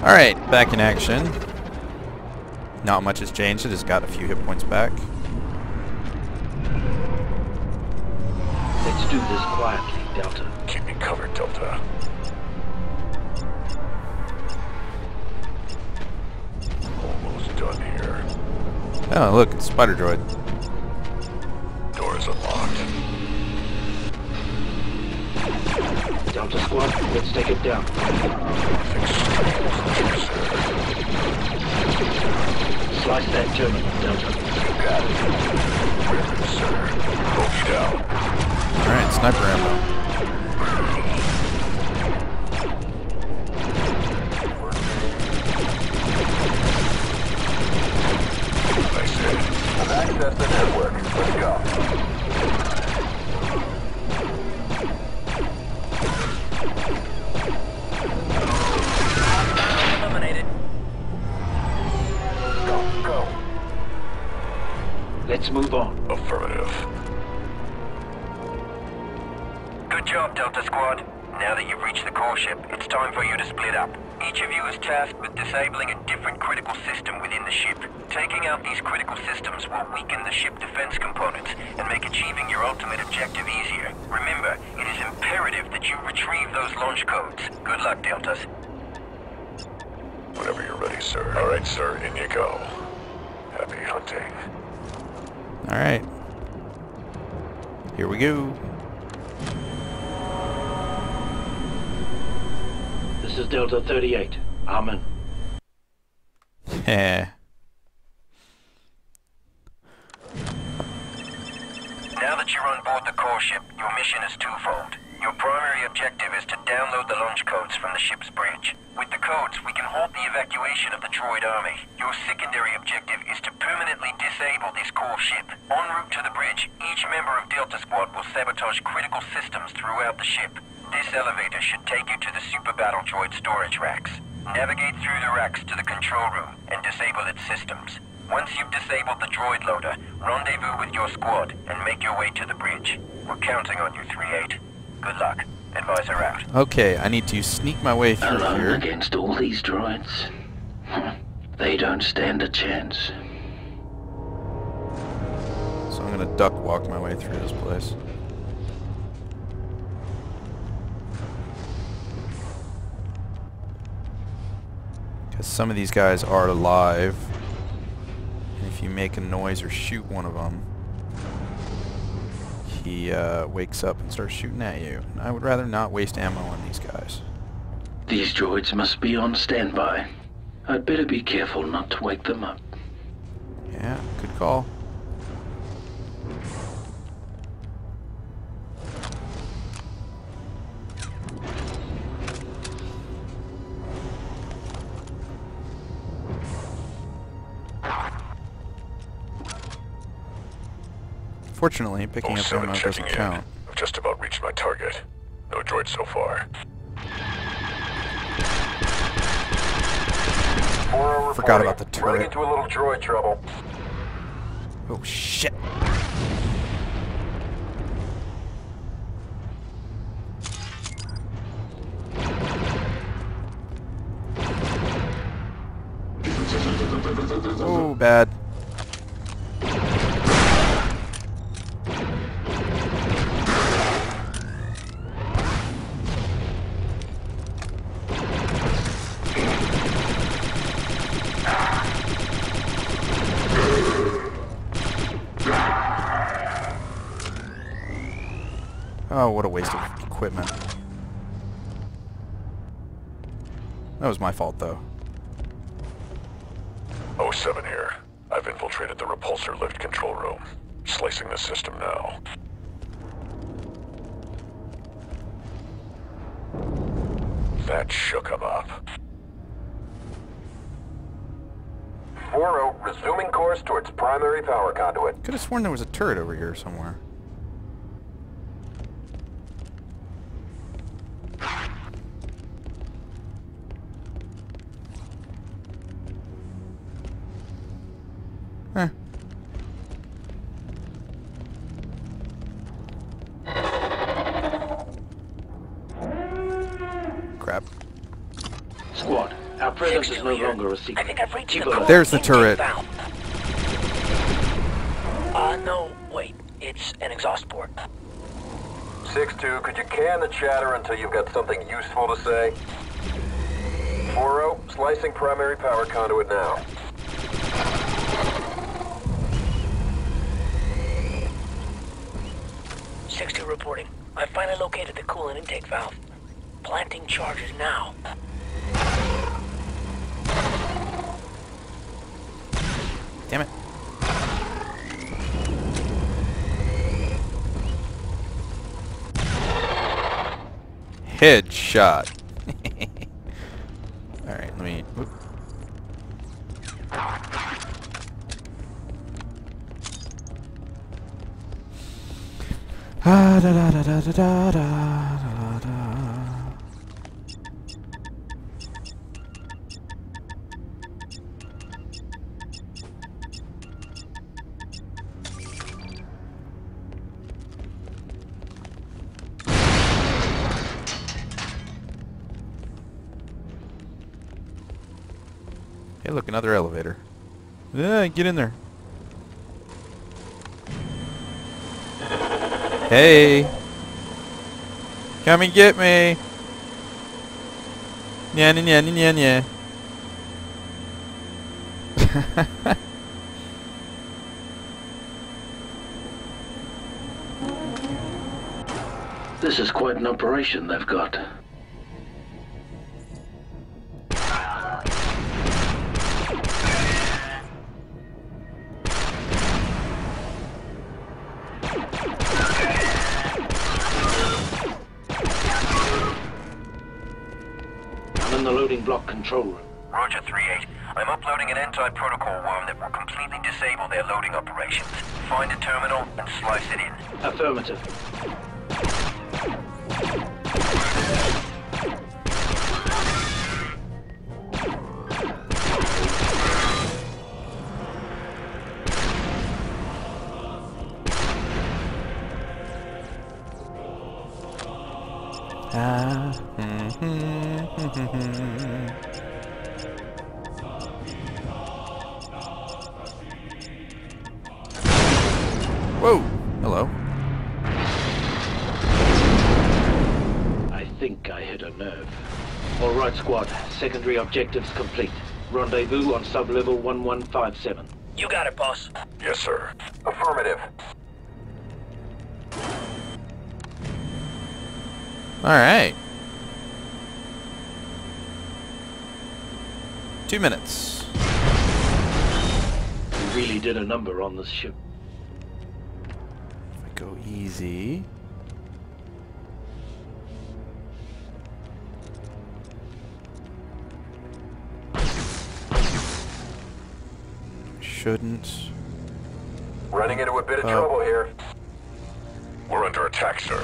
Alright, back in action. Not much has changed, it has got a few hit points back. Let's do this quietly, Delta. Keep me covered, Delta. Almost done here. Oh, look, it's Spider Droid. Doors unlocked. Delta Squad, let's take it down. Slice that terminal, Delta. Got it. Sir. Go down. Alright, sniper ammo. Nice hit. I've accessed the network. Let's go. Eliminated. Go, go. Let's move on. Affirmative. Good job, Delta Squad. Now that you've reached the core ship, it's time for you to split up. Each of you is tasked with disabling a different critical system within the ship. Taking out these critical systems will weaken the ship defense components and make achieving your ultimate objective easier. Remember, it is imperative that you retrieve those launch codes. Good luck, Deltas. Whenever you're ready, sir. All right, sir, in you go. Happy hunting. All right. Here we go. This is Delta 38. Amen. Yeah. Now that you're on board the core ship, your mission is twofold. Your primary objective is to download the launch codes from the ship's bridge. With the codes, we can halt the evacuation of the droid army. Your secondary objective is to permanently disable this core ship. En route to the bridge, each member of Delta Squad will sabotage critical systems throughout the ship. This elevator should take you to the Super Battle Droid storage racks. Navigate through the racks to the control room and disable its systems. Once you've disabled the droid loader, rendezvous with your squad and make your way to the bridge. We're counting on you, 3-8. Good luck. Advisor out. Okay, I need to sneak my way through alone here. Against all these droids? They don't stand a chance. So I'm gonna duck walk my way through this place. Some of these guys are alive, and if you make a noise or shoot one of them, he wakes up and starts shooting at you. And I would rather not waste ammo on these guys. These droids must be on standby. I'd better be careful not to wake them up. Yeah, good call. Fortunately, picking up ammo doesn't count. I've just about reached my target. No droid so far. Forgot about the turret. Running into a little droid trouble. Oh shit! Oh, bad. Oh, what a waste of equipment. That was my fault, though. 07 here. I've infiltrated the repulsor lift control room. Slicing the system now. That shook him up. 4-0, resuming course towards primary power conduit. Could have sworn there was a turret over here somewhere. Crap. Squad, Our presence is no longer a secret. I think I've reached the There's the turret. No, wait. It's an exhaust port. 6-2, could you can the chatter until you've got something useful to say? 4-0, slicing primary power conduit now. Reporting. I finally located the coolant intake valve. Planting charges now. Damn it. Headshot. Alright, let me... Whoop. Da da da da da da da da. Hey, look, another elevator. Get in there. Hey! Come and get me! Nya nya nya nya nya nya. This is quite an operation they've got. Block control room. Roger, 3-8. I'm uploading an N-type protocol worm that will completely disable their loading operations. Find a terminal and slice it in. Affirmative. Whoa! Hello. I think I hit a nerve. All right, squad. Secondary objectives complete. Rendezvous on sub-level 1157. You got it, boss. Yes, sir. Affirmative. All right. 2 minutes. You really did a number on this ship. If I go easy... Shouldn't... Running into a bit of trouble here. We're under attack, sir.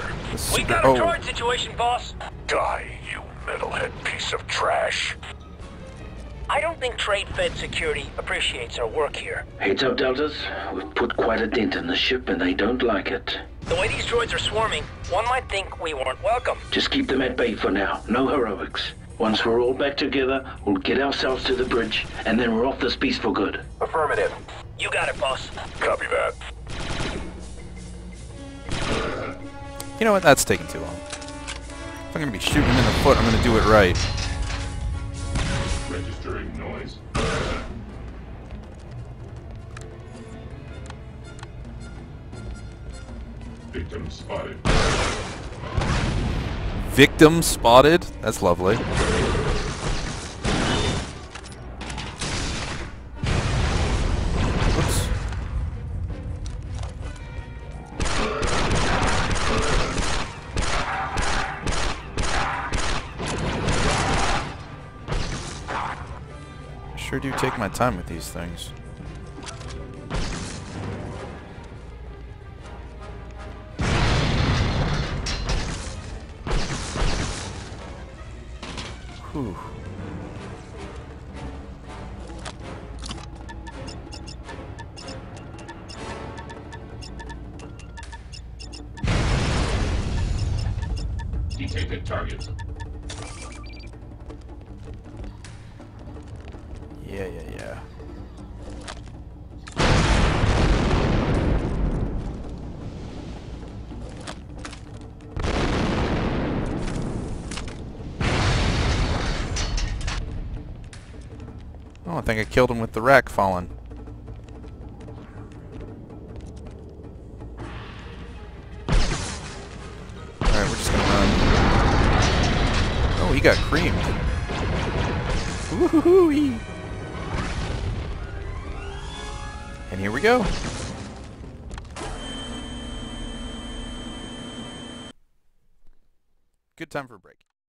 We got a droid situation, boss. Die, you metalhead piece of trash. I don't think trade-fed security appreciates our work here. Heads up, Deltas. We've put quite a dent in the ship, and they don't like it. The way these droids are swarming, one might think we weren't welcome. Just keep them at bay for now. No heroics. Once we're all back together, we'll get ourselves to the bridge, and then we're off this beast for good. Affirmative. You got it, boss. Copy that. You know what? That's taking too long. If I'm going to be shooting in the foot, I'm going to do it right. Registering noise. Victim spotted. Victim spotted? That's lovely. Whoops. I do take my time with these things. Whew. Detected targets. Yeah. Oh, I think I killed him with the rack falling. Alright, we're just gonna run. Oh, he got creamed. Woohoo! And here we go. Good time for a break.